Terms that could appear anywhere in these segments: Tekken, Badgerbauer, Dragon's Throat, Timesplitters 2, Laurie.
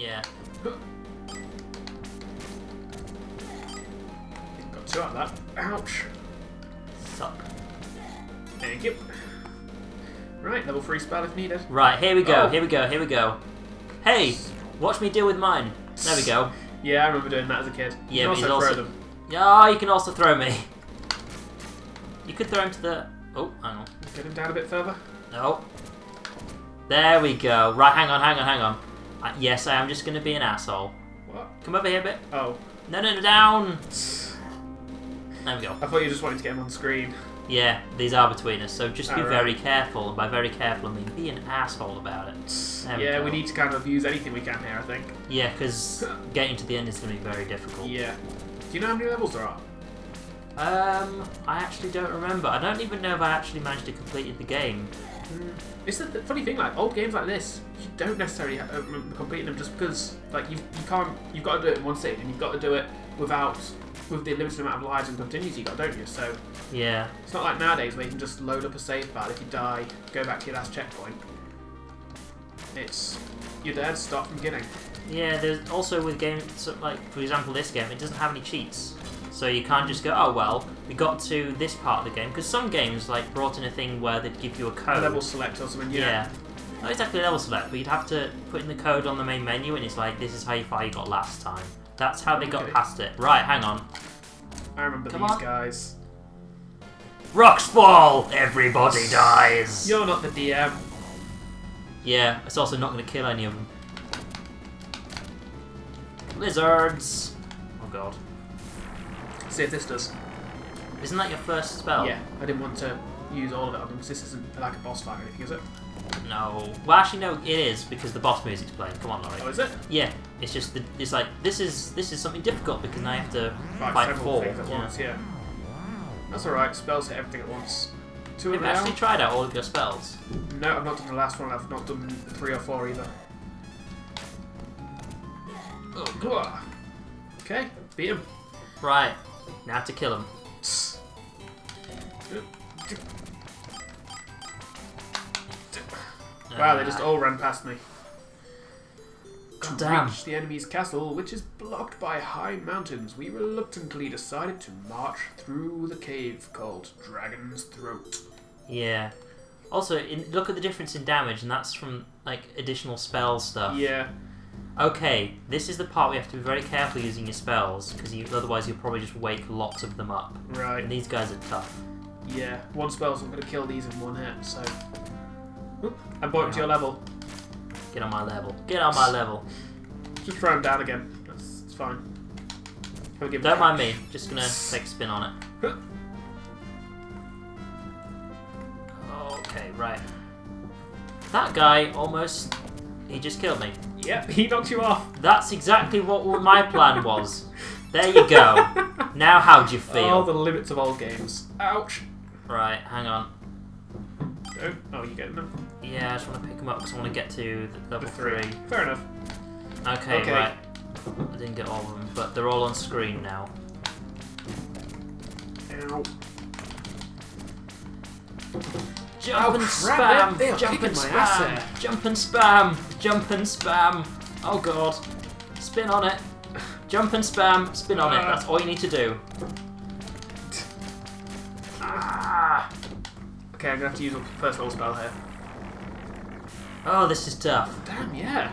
Yeah. Got two out of that. Ouch. Suck. Thank you. Right, level 3 spell if needed. Right, here we go, here we go. Hey, watch me deal with mine. There we go. Yeah, I remember doing that as a kid. Yeah, you can also throw them. Oh, you can also throw me. You could throw him to the... Oh, hang on. Get him down a bit further. No. There we go. Right, hang on. Yes, I am just going to be an asshole. What? Come over here a bit. Oh. No, down! There we go. I thought you just wanted to get him on screen. Yeah, these are between us, so just be very careful. And by very careful, I mean be an asshole about it. Yeah, we need to kind of use anything we can here, I think. Yeah, because getting to the end is going to be very difficult. Yeah. Do you know how many levels there are? I actually don't remember. I don't even know if I actually managed to complete the game. It's the funny thing, like, old games like this, you don't necessarily have to complete them just because, like, you can't, you've got to do it in one sitting, and you've got to do it without... with the limited amount of lives and continues you got, don't you? So yeah, it's not like nowadays where you can just load up a save file. If you die, go back to your last checkpoint. It's you're dead. Start from beginning. Yeah, there's also with games like, for example, this game, it doesn't have any cheats, so you can't just go, oh well, we got to this part of the game, because some games like brought in a thing where they'd give you a code. Level select or something. Yeah. Not exactly level select, but you'd have to put in the code on the main menu, and it's like, this is how far you got last time. That's how they got past it. Right, hang on. I remember these guys. Rocks fall! Everybody dies! You're not the DM. Yeah, it's also not going to kill any of them. Lizards! Oh god. See if this does. Isn't that your first spell? Yeah, I didn't want to use all of it on them, because this isn't like a boss fight or anything, is it? No. Well, actually, no, it is, because the boss music's playing. Come on, Laurie. Oh, is it? Yeah. It's just, it's like, this is something difficult, because now you have to fight four. Yeah. That's alright, spells hit everything at once. Have you actually tried out all of your spells? No, I've not done the last one, I've not done 3 or 4 either. Oh, God. Okay, beat him. Right, now to kill him. Wow, they just all ran past me. To reach the enemy's castle, which is blocked by high mountains, we reluctantly decided to march through the cave called Dragon's Throat. Yeah. Also, look at the difference in damage, and that's from, like, additional spell stuff. Yeah. Okay, this is the part we have to be very careful using your spells, because otherwise you'll probably just wake lots of them up. Right. And these guys are tough. Yeah, one spell's not going to kill these in one hit, so... Oop, I'm bought to your level. Get on my level. Get on my level. Just throw him down again. It's fine. Don't mind me. Just gonna take a spin on it. Okay, right. That guy almost... He just killed me. Yep, he knocked you off. That's exactly what my plan was. There you go. Now how do you feel? Oh, the limits of old games. Ouch. Right, hang on. Oh, you getting them? Yeah, I just want to pick them up because I want to get to the level 3. Fair enough. Okay, right. I didn't get all of them, but they're all on screen now. Ow. Jump and spam! Oh god. Spin on it. Jump and spam, spin on it. That's all you need to do. Okay, I'm gonna have to use my first level spell here. Oh, this is tough. Damn, yeah.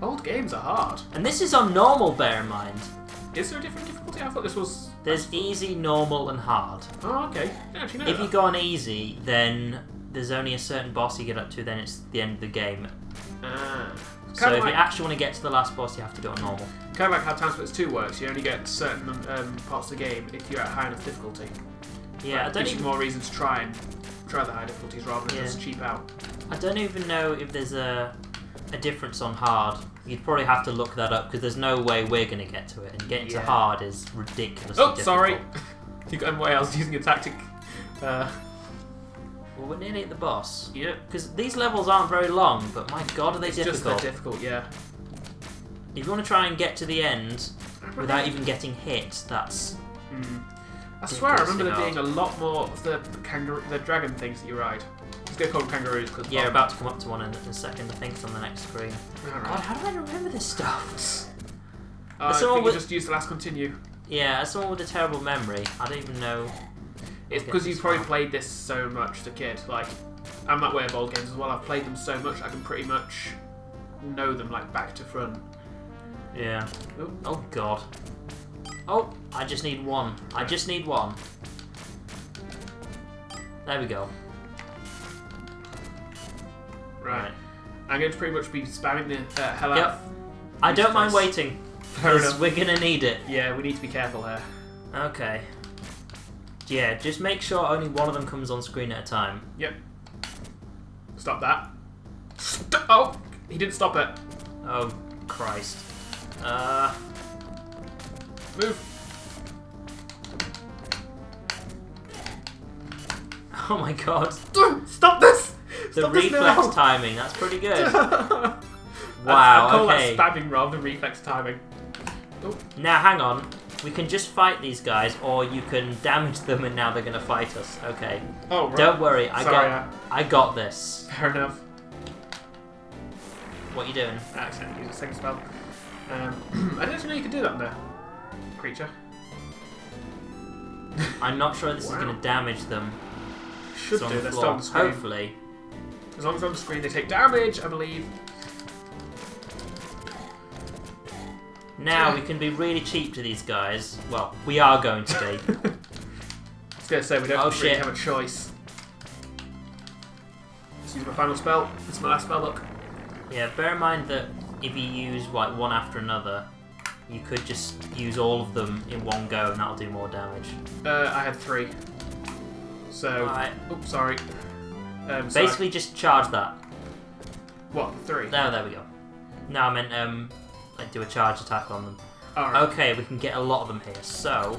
Old games are hard. And this is on normal, bear in mind. Is there a different difficulty? I thought this was... There's easy, normal, and hard. Oh, okay. I didn't actually know that. If you go on easy, then there's only a certain boss you get up to, then it's the end of the game. So if you actually want to get to the last boss, you have to go on normal. Kind of like how Timesplitters 2 works. You only get certain parts of the game if you're at high enough difficulty. Yeah, I don't even... more reason to try the high difficulties rather than just cheap out. I don't even know if there's a difference on hard. You'd probably have to look that up because there's no way we're going to get to it. And getting to hard is ridiculously difficult. Sorry. You got him way else using a tactic. Well, we're nearly at the boss. Yeah. Because these levels aren't very long, but my god, are they difficult. Just difficult, yeah. If you want to try and get to the end without even getting hit, that's... I swear I remember there being a lot more of the dragon things that you ride. They're called kangaroos. Yeah, we're about to come up to one in a second, I think, from the next screen. Right. God, how do I remember this stuff? I think you just used the last continue. Yeah, as someone with a terrible memory, I don't even know... It's because you've probably played this so much as a kid. Like, I'm that way of old games as well. I've played them so much, I can pretty much know them, like, back to front. Yeah. Ooh. Oh, God. Oh, I just need one. I just need one. There we go. Right. I'm going to pretty much be spamming the hell out. Yep. I don't mind waiting. Fair enough. We're going to need it. Yeah, we need to be careful here. Okay. Yeah, just make sure only one of them comes on screen at a time. Yep. Stop that. Oh! He didn't stop it. Oh, Christ. Move! Oh my god. Stop this! The reflex timing, that's pretty good. Wow, I call that stabbing rather than reflex timing. Oh. Now, hang on. We can just fight these guys, or you can damage them and now they're going to fight us. Okay. Oh, right. Don't worry, I got this. Fair enough. What are you doing? I accidentally used a second spell. I didn't know you could do that on the creature. I'm not sure this is going to damage them. Should do, they're still on the screen. Hopefully. As long as on the screen they take damage, I believe. Now we can be really cheap to these guys. Well, we are going to be. I was going to say, we don't really have a choice. Let's use my final spell. It's my last spell, look. Yeah, bear in mind that if you use like one after another, you could just use all of them in one go and that'll do more damage. I had three. So, right. Oops, sorry. Basically just charge that. What, three? No, there we go. No, I meant... I do a charge attack on them. Right. Okay, we can get a lot of them here, so...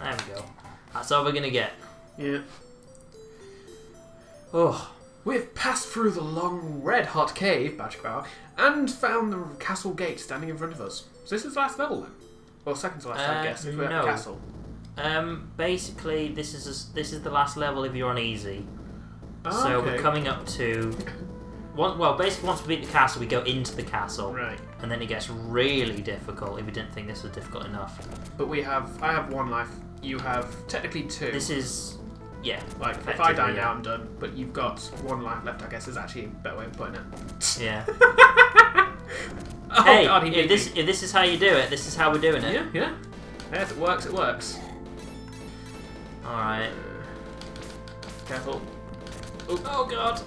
There we go. That's all we're going to get. Yeah. Oh. We've passed through the long, red-hot cave, Badgerbauer, and found the castle gate standing in front of us. So this is the last level, then? Well, second to last, I guess, if we're at the castle. Basically, this is the last level if you're on easy. Oh, so okay. We're coming up to basically once we beat the castle, we go into the castle, right? And then it gets really difficult if we didn't think this was difficult enough. But I have one life. You have technically two. This is like if I die now, I'm done. But you've got one life left. I guess is actually a better way of putting it. Yeah. Oh, hey, God, he beat me. If this is how you do it, this is how we're doing it. Yeah, yeah. Yes, it works. It works. Alright. Careful. Ooh. Oh, God!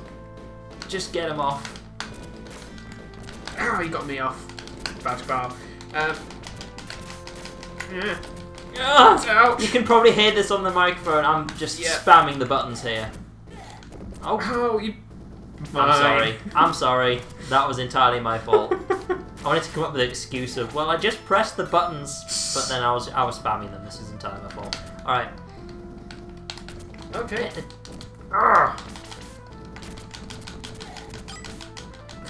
Just get him off. Ow, he got me off. Badgerbauer. Yeah. Ouch. You can probably hear this on the microphone. I'm just spamming the buttons here. Oh. Oh, you... I'm sorry. I'm sorry. That was entirely my fault. I wanted to come up with an excuse of, well, I just pressed the buttons, but then I was spamming them. This is entirely my fault. Alright. Okay. Come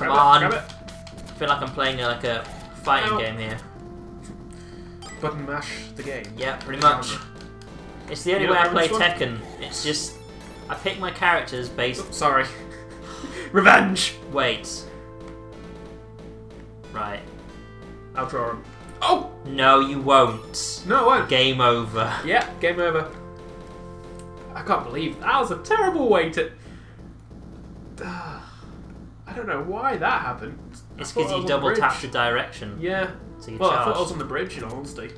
on. I feel like I'm playing like a fighting game here. Button mash the game. Yeah, pretty much. It's the only way I play Tekken. It's just I pick my characters based. Oops, sorry. Revenge. Wait. Right. I'll draw him. Oh! No, you won't. No, I won't. Game over. Yeah, game over. I can't believe that was a terrible way to... I don't know why that happened. It's because you double tapped the direction. Yeah. So you charged. I thought I was on the bridge, in all honesty.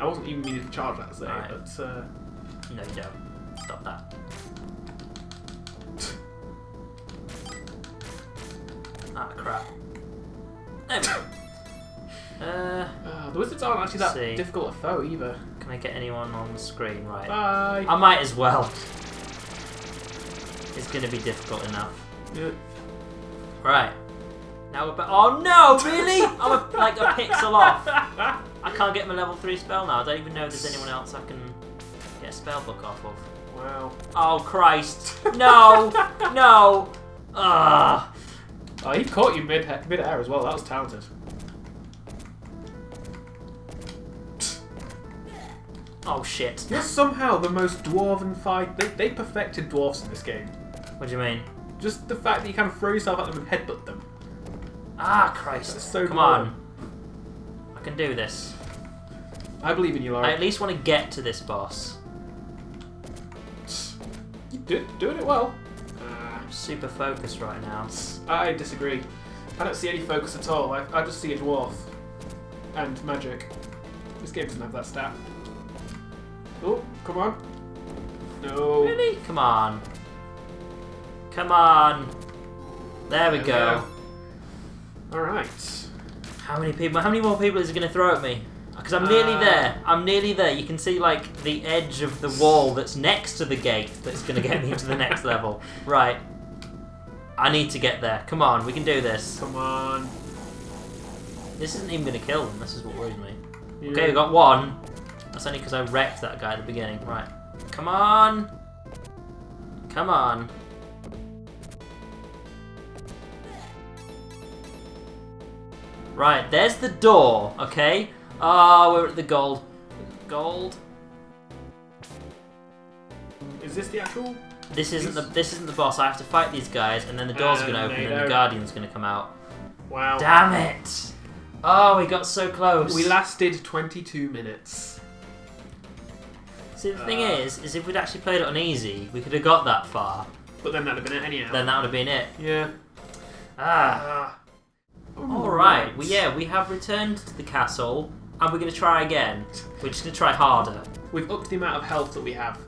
I wasn't even meaning to charge that today, but... No, you don't. Stop that. Ah, crap. The wizards aren't actually that difficult to throw either. Can I get anyone on the screen? Right. Bye. I might as well. It's going to be difficult enough. Yeah. Right. Now we're back. Oh no, really? I'm like a pixel off. I can't get my level 3 spell now. I don't even know if there's anyone else I can get a spell book off of. Wow. Oh Christ. No. No. Ugh. Oh, he caught you mid-air as well. That was talented. Oh shit. You're somehow the most dwarven fight. They perfected dwarves in this game. What do you mean? Just the fact that you kind of throw yourself at them and headbutt them. Ah, Christ. That's so Come on. I can do this. I believe in you, Laurie. I at least want to get to this boss. You're doing it well. I'm super focused right now. I disagree. I don't see any focus at all. I just see a dwarf. And magic. This game doesn't have that stat. Oh, come on. No. Really? Come on. Come on. There we go. Alright. How many more people is it going to throw at me? Because I'm nearly there. I'm nearly there. You can see, like, the edge of the wall that's next to the gate that's going to get me to the next level. Right. I need to get there. Come on, we can do this. Come on. This isn't even going to kill them. This is what worries me. Yeah. Okay, we got one. That's only because I wrecked that guy at the beginning. Right. Come on. Come on. Right, there's the door, okay? Ah, we're at the gold. Gold. Is this the actual? This isn't the boss. I have to fight these guys and then the door's gonna open and the guardian's gonna come out. Wow. Damn it! Oh, we got so close. We lasted 22 minutes. See, the thing is if we'd actually played it on easy, we could have got that far. But then that'd have been it anyhow. Then that would have been it. Yeah. Ah. Alright, well, yeah, we have returned to the castle, and we're going to try again. We're just going to try harder. We've upped the amount of health that we have,